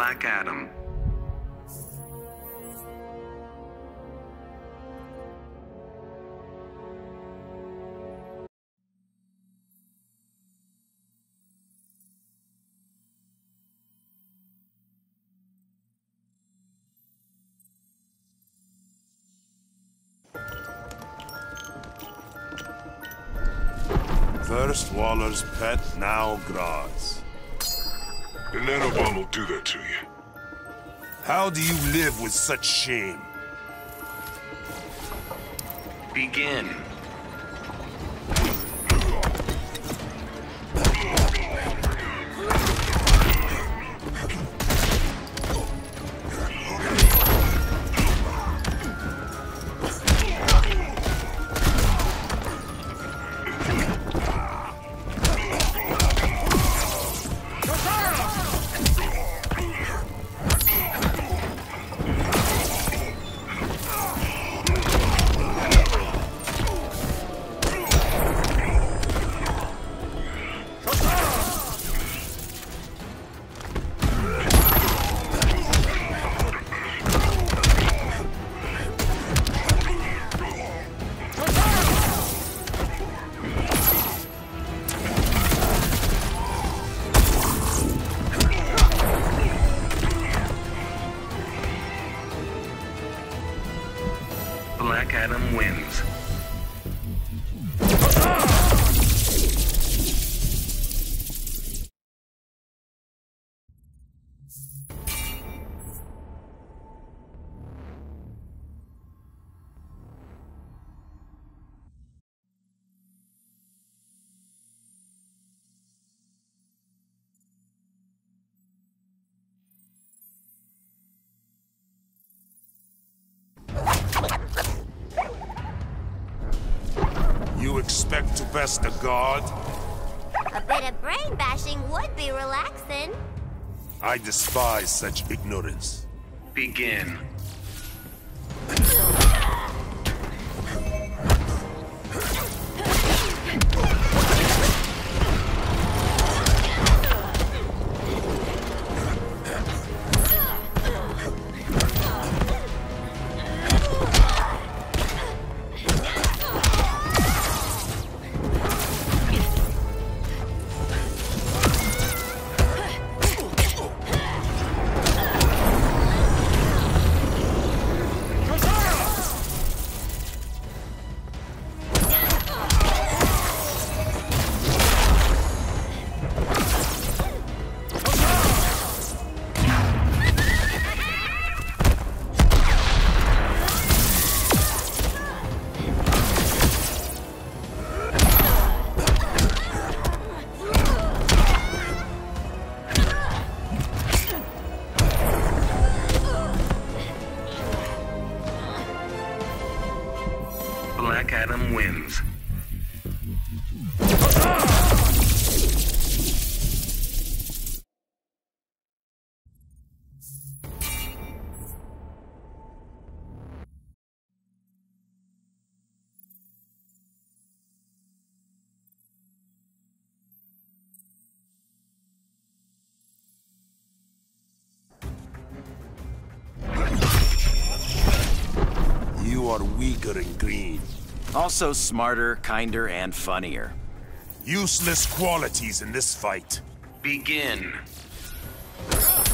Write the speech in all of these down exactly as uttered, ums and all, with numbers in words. Black Adam. First Waller's pet, now Graz. The nanobomb will do that to you. How do you live with such shame? Begin. Black Adam wins. You expect to best a god? A bit of brain bashing would be relaxing. I despise such ignorance. Begin. Black Adam wins. You are weaker and green. Also smarter, kinder, and funnier. Useless qualities in this fight. Begin. Kazaar!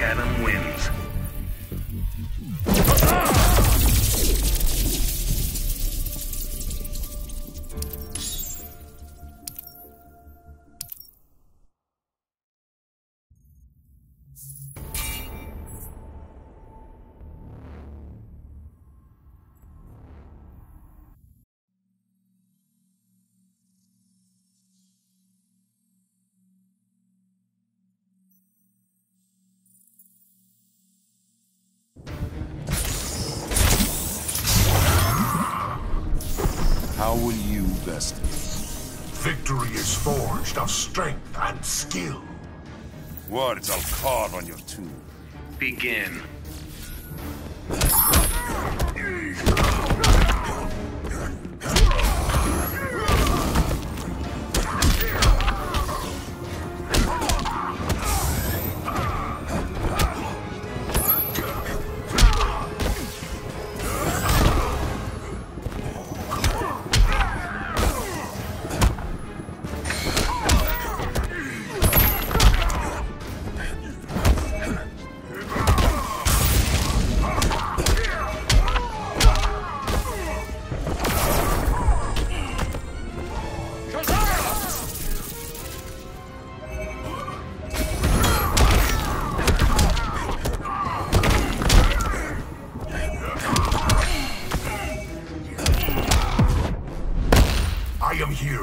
Black Adam wins. How will you best? Victory is forged of strength and skill. Words I'll carve on your tomb. Begin.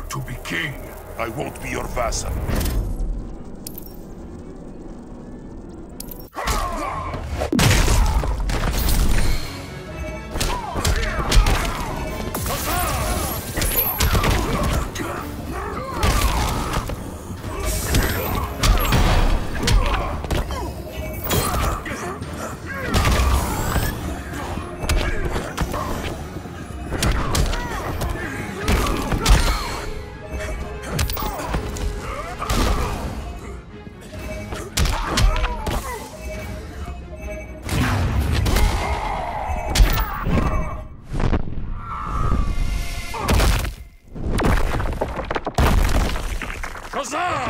To be king, I won't be your vassal. Kazaar!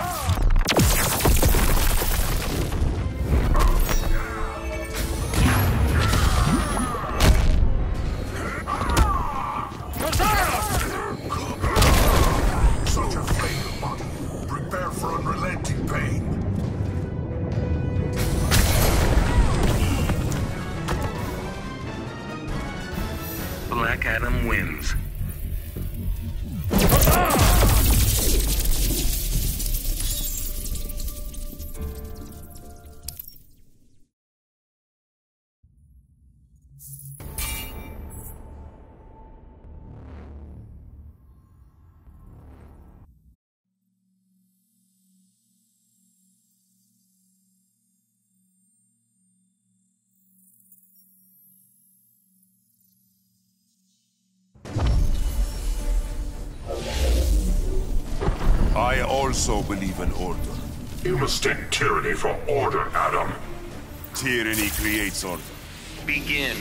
I also believe in order. You mistake tyranny for order, Adam. Tyranny creates order. Begin.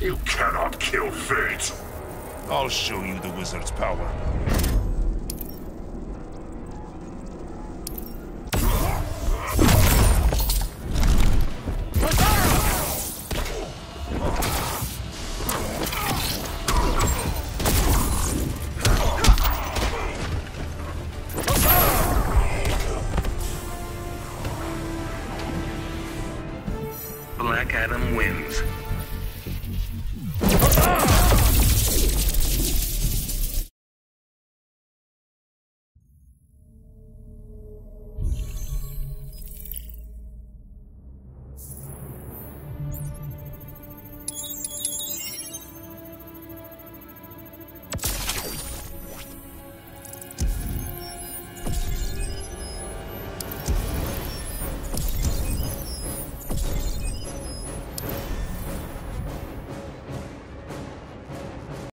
You cannot kill fate. I'll show you the wizard's power. Black Adam wins.